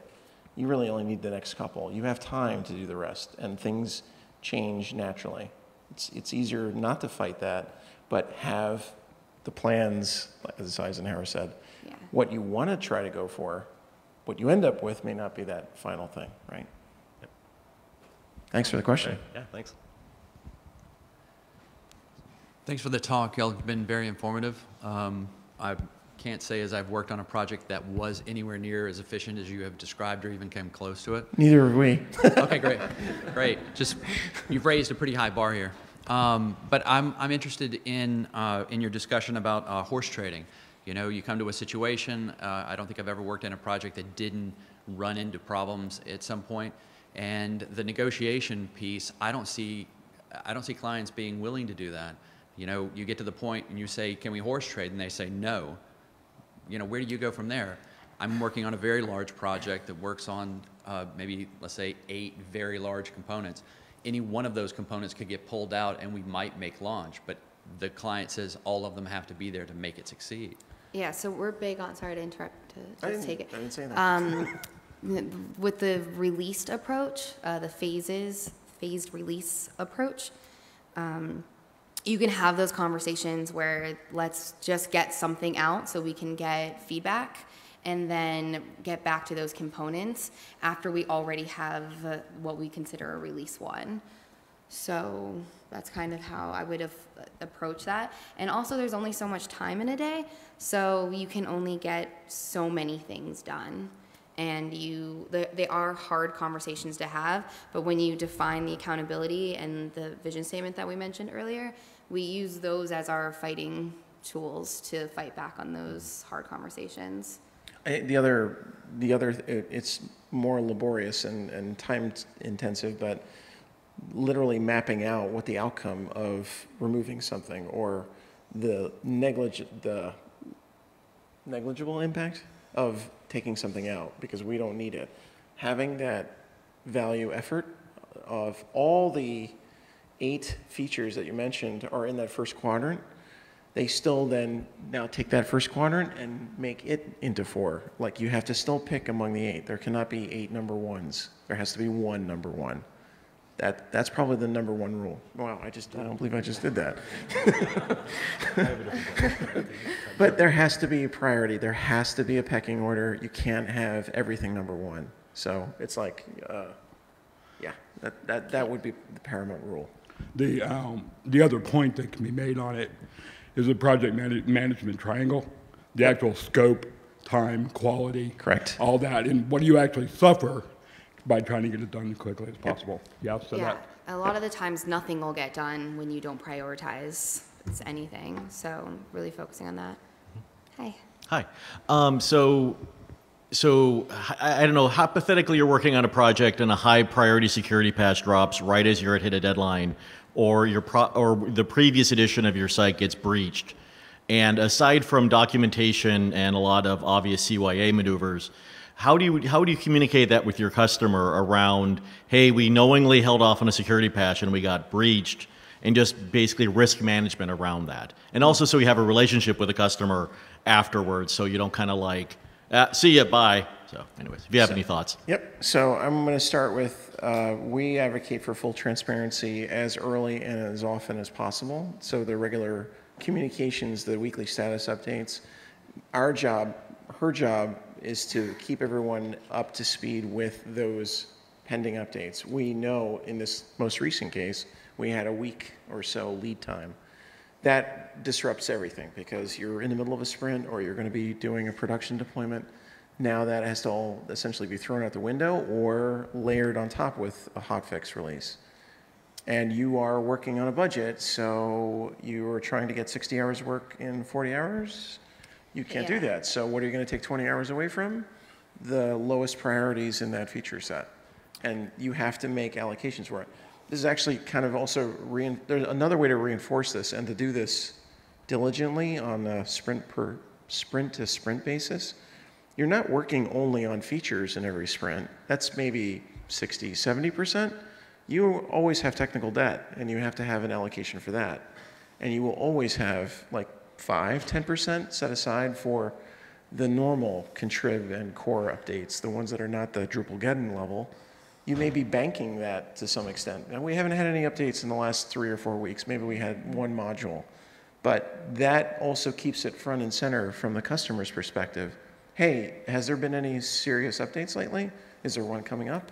You really only need the next couple. You have time to do the rest, and things change naturally. It's, it's easier not to fight that, but have the plans, as Eisenhower said, yeah. what you want to try to go for, what you end up with may not be that final thing, right? Thanks for the question. Yeah, thanks. Thanks for the talk. Y'all have been very informative. Um, I can't say as I've worked on a project that was anywhere near as efficient as you have described or even came close to it. Neither have we. Okay, great. Great. Just, you've raised a pretty high bar here. Um, but I'm, I'm interested in, uh, in your discussion about uh, horse trading. You know, you come to a situation. Uh, I don't think I've ever worked in a project that didn't run into problems at some point. And the negotiation piece, I don't see, I don't see clients being willing to do that. You know, you get to the point and you say, can we horse trade? And they say, no. You know, where do you go from there? I'm working on a very large project that works on uh, maybe, let's say, eight very large components. Any one of those components could get pulled out and we might make launch, but the client says all of them have to be there to make it succeed. Yeah, so we're big on, sorry to interrupt, to just take it. I didn't say that. Um, With the released approach, uh, the phases, phased release approach, um, you can have those conversations where let's just get something out so we can get feedback and then get back to those components after we already have uh, what we consider a release one. So that's kind of how I would have approached that. And also there's only so much time in a day, so you can only get so many things done. And you, they are hard conversations to have, but when you define the accountability and the vision statement that we mentioned earlier, we use those as our fighting tools to fight back on those hard conversations. I, the other, the other, it's more laborious and, and time intensive, but literally mapping out what the outcome of removing something or the neglig the negligible impact of taking something out because we don't need it. Having that value effort of all the eight features that you mentioned are in that first quadrant, they still then now take that first quadrant and make it into four. Like, you have to still pick among the eight. There cannot be eight number ones. There has to be one number one. That, that's probably the number one rule. Wow, I just, I don't believe I just did that. But there has to be a priority. There has to be a pecking order. You can't have everything number one. So it's like, uh, yeah, that, that, that would be the paramount rule. The, um, the other point that can be made on it is the project manage management triangle, the actual scope, time, quality. Correct. All that, and what do you actually suffer by trying to get it done as quickly as possible. Yeah, so yeah. That, a lot of the times nothing will get done when you don't prioritize it's anything, so really focusing on that. Hi. Hi. Um, so, so I, I don't know, hypothetically you're working on a project and a high priority security patch drops right as you're at hit a deadline, or your pro or the previous edition of your site gets breached. And aside from documentation and a lot of obvious C Y A maneuvers, how do you how do you communicate that with your customer around, hey, we knowingly held off on a security patch and we got breached, and just basically risk management around that, and also so you have a relationship with the customer afterwards, so you don't kind of like ah, see ya, bye. So, anyways, if you have so, any thoughts. Yep. So I'm going to start with uh, we advocate for full transparency as early and as often as possible. So the regular communications, the weekly status updates, our job, her job, is to keep everyone up to speed with those pending updates. We know in this most recent case, we had a week or so lead time. That disrupts everything because you're in the middle of a sprint or you're gonna be doing a production deployment. Now that has to all essentially be thrown out the window or layered on top with a hotfix release. And you are working on a budget, so you are trying to get sixty hours of work in forty hours. You can't yeah. do that. So what are you going to take twenty hours away from? The lowest priorities in that feature set. And you have to make allocations for it. This is actually kind of also, rein there's another way to reinforce this and to do this diligently on a sprint per sprint to sprint basis. You're not working only on features in every sprint. That's maybe sixty, seventy percent. You always have technical debt and you have to have an allocation for that. And you will always have like five, ten percent set aside for the normal contrib and core updates, the ones that are not the Drupal-geddon level. You may be banking that to some extent. Now, we haven't had any updates in the last three or four weeks. Maybe we had one module. But that also keeps it front and center from the customer's perspective. Hey, has there been any serious updates lately? Is there one coming up?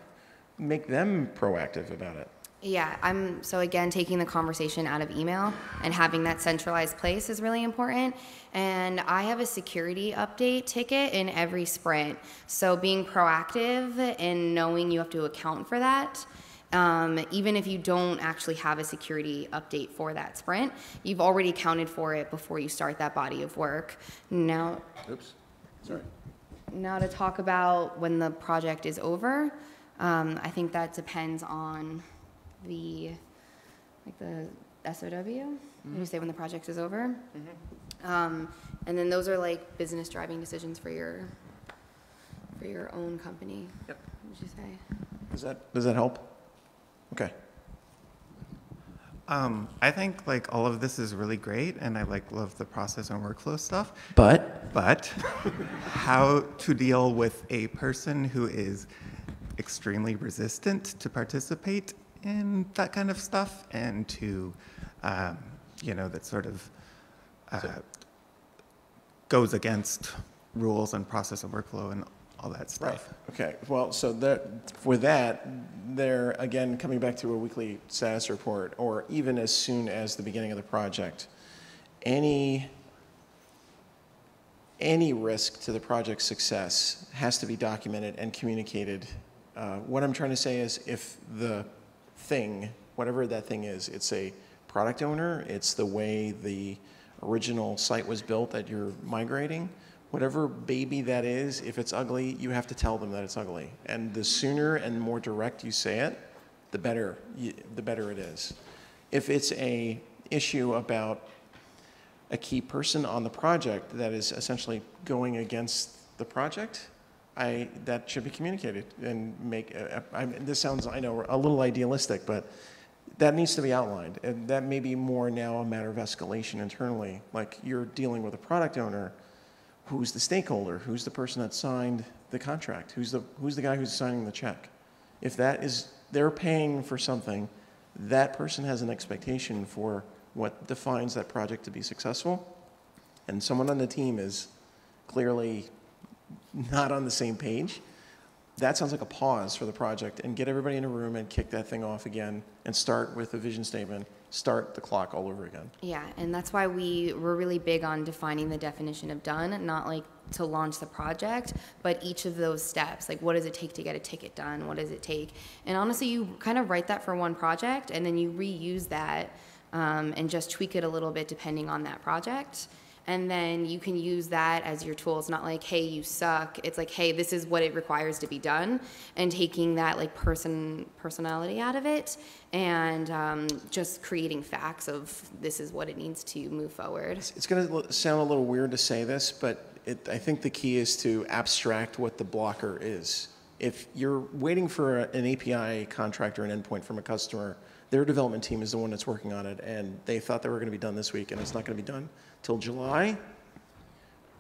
Make them proactive about it. Yeah, I'm, so again, taking the conversation out of email and having that centralized place is really important. And I have a security update ticket in every sprint. So being proactive and knowing you have to account for that, um, even if you don't actually have a security update for that sprint, you've already accounted for it before you start that body of work. Now, oops, sorry. Now to talk about when the project is over, um, I think that depends on the, like the S O W, mm-hmm. you say when the project is over. Mm-hmm. um, and then those are like business driving decisions for your, for your own company. Yep. What would you say? Does that, does that help? Okay. Um, I think like all of this is really great and I like love the process and workflow stuff. But? But how to deal with a person who is extremely resistant to participate and that kind of stuff, and to, um, you know, that sort of uh, so, goes against rules and process and workflow and all that stuff. Right. Okay. Well, so that, for that, they're, again, coming back to a weekly status report, or even as soon as the beginning of the project, any, any risk to the project's success has to be documented and communicated. Uh, what I'm trying to say is if the thing, whatever that thing is, it's a product owner, it's the way the original site was built that you're migrating, whatever baby that is, if it's ugly, you have to tell them that it's ugly. And the sooner and more direct you say it, the better, you, the better it is. If it's a issue about a key person on the project that is essentially going against the project, I, that should be communicated and make, uh, I, this sounds, I know, a little idealistic, but that needs to be outlined, and that may be more now a matter of escalation internally. Like, you're dealing with a product owner, who's the stakeholder, who's the person that signed the contract, who's the, who's the guy who's signing the check. If that is, they're paying for something, that person has an expectation for what defines that project to be successful, and someone on the team is clearly not on the same page. That sounds like a pause for the project, and get everybody in a room and kick that thing off again and start with a vision statement, start the clock all over again. Yeah, and that's why we were really big on defining the definition of done, not like to launch the project, but each of those steps, like what does it take to get a ticket done? What does it take? And honestly, you kind of write that for one project, and then you reuse that um, and just tweak it a little bit depending on that project. And then you can use that as your tool. It's not like, hey, you suck. It's like, hey, this is what it requires to be done. And taking that like person personality out of it and um, just creating facts of this is what it needs to move forward. It's, it's going to sound a little weird to say this, but it, I think the key is to abstract what the blocker is. If you're waiting for a, an A P I contract or an endpoint from a customer, their development team is the one that's working on it, and they thought they were going to be done this week, and it's not going to be done till July.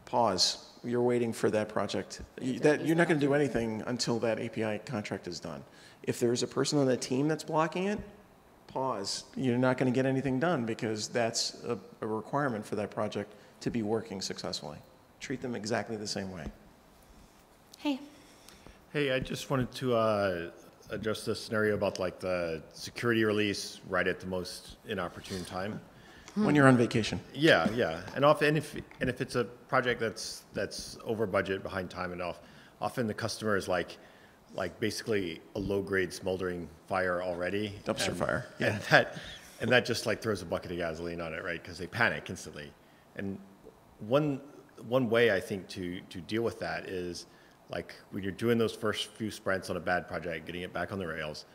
Pause. You're waiting for that project. You, that, you're not going to do anything until that A P I contract is done. If there's a person on the team that's blocking it, pause. You're not going to get anything done because that's a, a requirement for that project to be working successfully. Treat them exactly the same way. Hey. Hey, I just wanted to uh, address the scenario about like the security release right at the most inopportune time. When you're on vacation. Yeah, yeah. And often, and if, and if it's a project that's, that's over budget, behind time and off, often the customer is like, like basically a low grade smoldering fire already. Dumpster and, fire. Yeah. And that, and that just like throws a bucket of gasoline on it, right? Because they panic instantly. And one, one way I think to, to deal with that is, like when you're doing those first few sprints on a bad project, getting it back on the rails,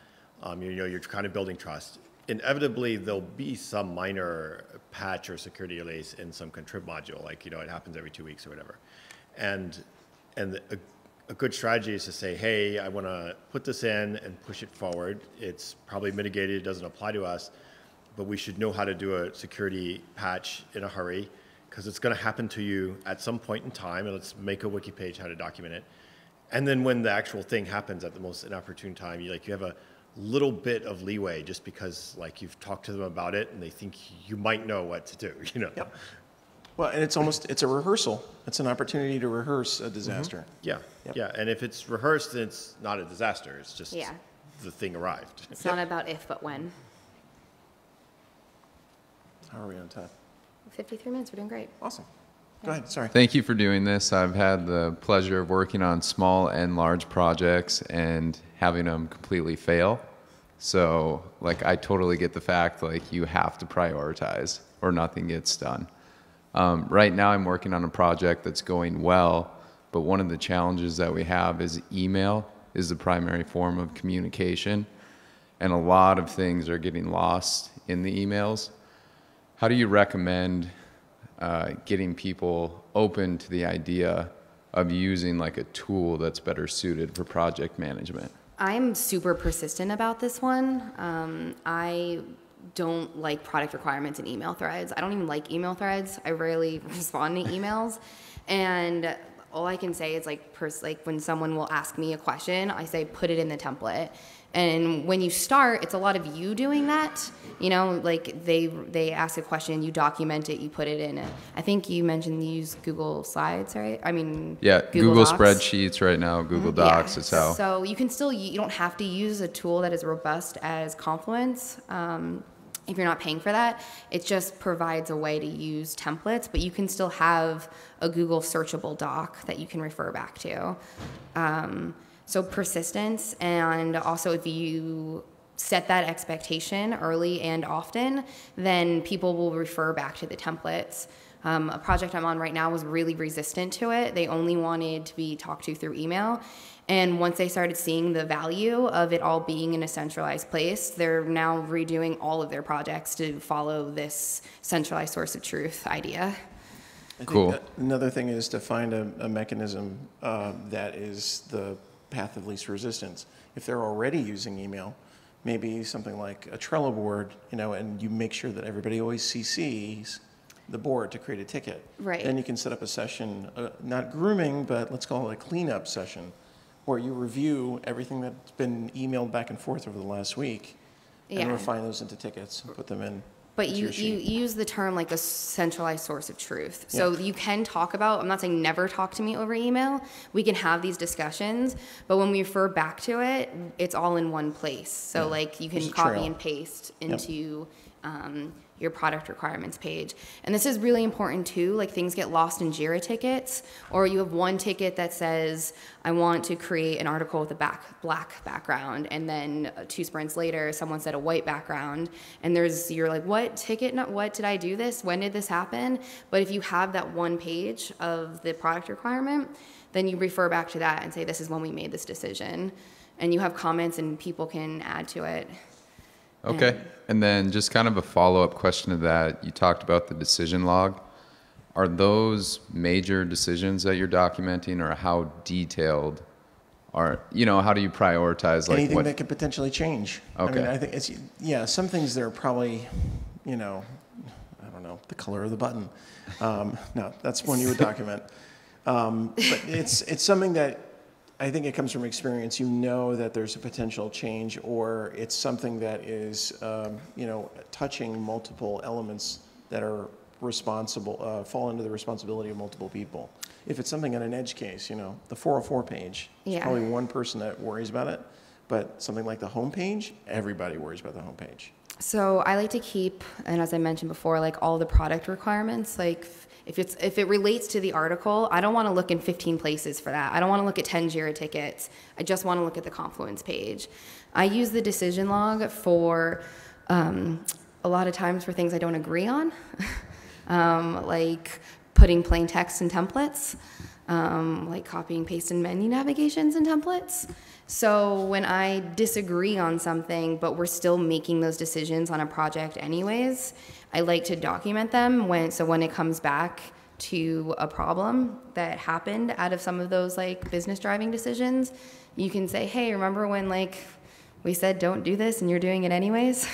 um, you know, you're kind of building trust. Inevitably, there'll be some minor patch or security release in some contrib module, like, you know, it happens every two weeks or whatever. And, and the, a, a good strategy is to say, hey, I want to put this in and push it forward. It's probably mitigated, it doesn't apply to us, but we should know how to do a security patch in a hurry because it's going to happen to you at some point in time, and let's make a wiki page how to document it. And then when the actual thing happens at the most inopportune time, you like you have a little bit of leeway just because like you've talked to them about it and they think you might know what to do, you know. Yep. Well, and it's almost it's a rehearsal. It's an opportunity to rehearse a disaster. Mm-hmm. Yeah. Yep. Yeah, and if it's rehearsed, then it's not a disaster. It's just yeah. the thing arrived. It's not about if but when. How are we on time? fifty-three minutes. We're doing great. Awesome. Go ahead, sorry. Thank you for doing this. I've had the pleasure of working on small and large projects and having them completely fail. So, like, I totally get the fact, like, you have to prioritize or nothing gets done. Um, right now I'm working on a project that's going well, but one of the challenges that we have is email is the primary form of communication, and a lot of things are getting lost in the emails. How do you recommend Uh, getting people open to the idea of using like a tool that's better suited for project management? I'm super persistent about this one. Um, I don't like product requirements in email threads. I don't even like email threads. I rarely respond to emails. And all I can say is like, pers like when someone will ask me a question, I say, put it in the template. And when you start, it's a lot of you doing that, you know, like they they ask a question, you document it, you put it in. I think you mentioned you use Google Slides, right? I mean, yeah, Google, Google Spreadsheets right now, Google Docs, yeah. It's how. So you can still, you don't have to use a tool that is robust as Confluence. Um, if you're not paying for that, it just provides a way to use templates, but you can still have a Google searchable doc that you can refer back to. Um, So persistence, and also if you set that expectation early and often, then people will refer back to the templates. Um, a project I'm on right now was really resistant to it. They only wanted to be talked to through email. And once they started seeing the value of it all being in a centralized place, they're now redoing all of their projects to follow this centralized source of truth idea. I cool. think another thing is to find a, a mechanism uh, that is the path of least resistance. If they're already using email, maybe something like a Trello board, you know, and you make sure that everybody always C Cs the board to create a ticket. Right. Then you can set up a session, uh, not grooming, but let's call it a cleanup session, where you review everything that's been emailed back and forth over the last week, yeah. and refine those into tickets and put them in. But you, you use the term like a centralized source of truth. So yeah. you can talk about, I'm not saying never talk to me over email. We can have these discussions, but when we refer back to it, it's all in one place. So yeah. like you can copy trail. and paste into yep. um, your product requirements page. And this is really important too, like things get lost in JIRA tickets, or you have one ticket that says, I want to create an article with a back, black background, and then two sprints later, someone said a white background, and there's, you're like, what ticket, not what did I do this? When did this happen? But if you have that one page of the product requirement, then you refer back to that and say, this is when we made this decision. And you have comments and people can add to it. Okay, and then just kind of a follow-up question to that. You talked about the decision log. Are those major decisions that you're documenting, or how detailed are, you know, how do you prioritize? Like anything what? that could potentially change. Okay. I mean, I think it's, yeah, some things that are probably, you know, I don't know, the color of the button. Um, no, that's one you would document. Um, but it's, it's something that, I think it comes from experience. You know that there's a potential change, or it's something that is, um, you know, touching multiple elements that are responsible, uh, fall under the responsibility of multiple people. If it's something on an edge case, you know, the four oh four page, yeah. there's probably one person that worries about it, but something like the homepage, everybody worries about the homepage. So I like to keep, and as I mentioned before, like all the product requirements, like if, it's, if it relates to the article, I don't want to look in fifteen places for that. I don't want to look at ten JIRA tickets. I just want to look at the Confluence page. I use the decision log for um, a lot of times for things I don't agree on, um, like putting plain text in templates, um, like copying, pasting menu navigations in templates. So when I disagree on something, but we're still making those decisions on a project anyways, I like to document them when, so when it comes back to a problem that happened out of some of those like business driving decisions, you can say, hey, remember when like we said don't do this and you're doing it anyways?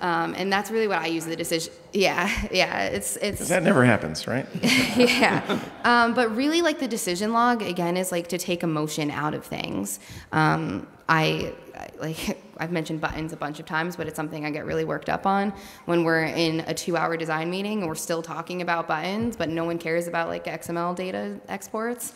Um, and that's really what I use the decision. Yeah, yeah, it's it's. That never happens, right? yeah, um, but really, like the decision log again is like to take emotion out of things. Um, I like I've mentioned buttons a bunch of times, but it's something I get really worked up on when we're in a two-hour design meeting and we're still talking about buttons, but no one cares about like X M L data exports.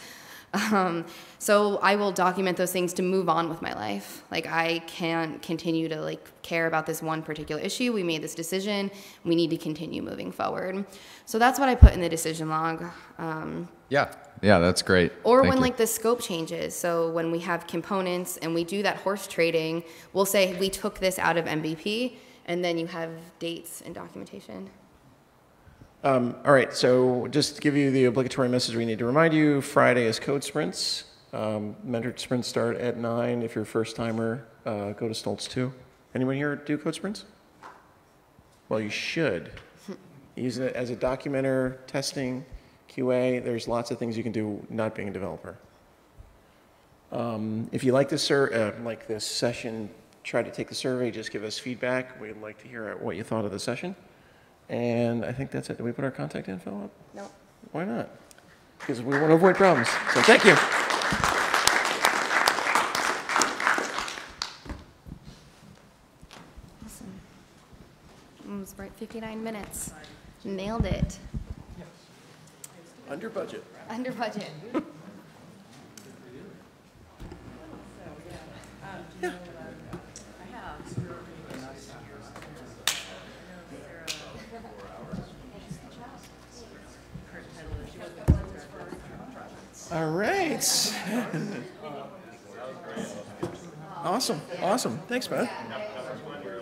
Um, so I will document those things to move on with my life. Like I can't continue to like care about this one particular issue. We made this decision. We need to continue moving forward. So that's what I put in the decision log. Um, yeah. Yeah, that's great. Or Thank when you. like the scope changes. So when we have components and we do that horse trading, we'll say we took this out of M V P, and then you have dates and documentation. Um, all right, so just to give you the obligatory message we need to remind you, Friday is code sprints. Um, mentored sprints start at nine. If you're a first timer, uh, go to Stoltz two. Anyone here do code sprints? Well, you should. Use it as a documenter, testing, Q A. There's lots of things you can do not being a developer. Um, if you like this, uh, like this session, try to take the survey. Just give us feedback. We'd like to hear what you thought of the session. And I think that's it. Did we put our contact info up? No. Why not? Because we want to avoid problems. So thank you. Awesome. It was right, fifty-nine minutes. Nailed it. Under budget. Under budget. yeah. All right. awesome. Awesome. Thanks, man.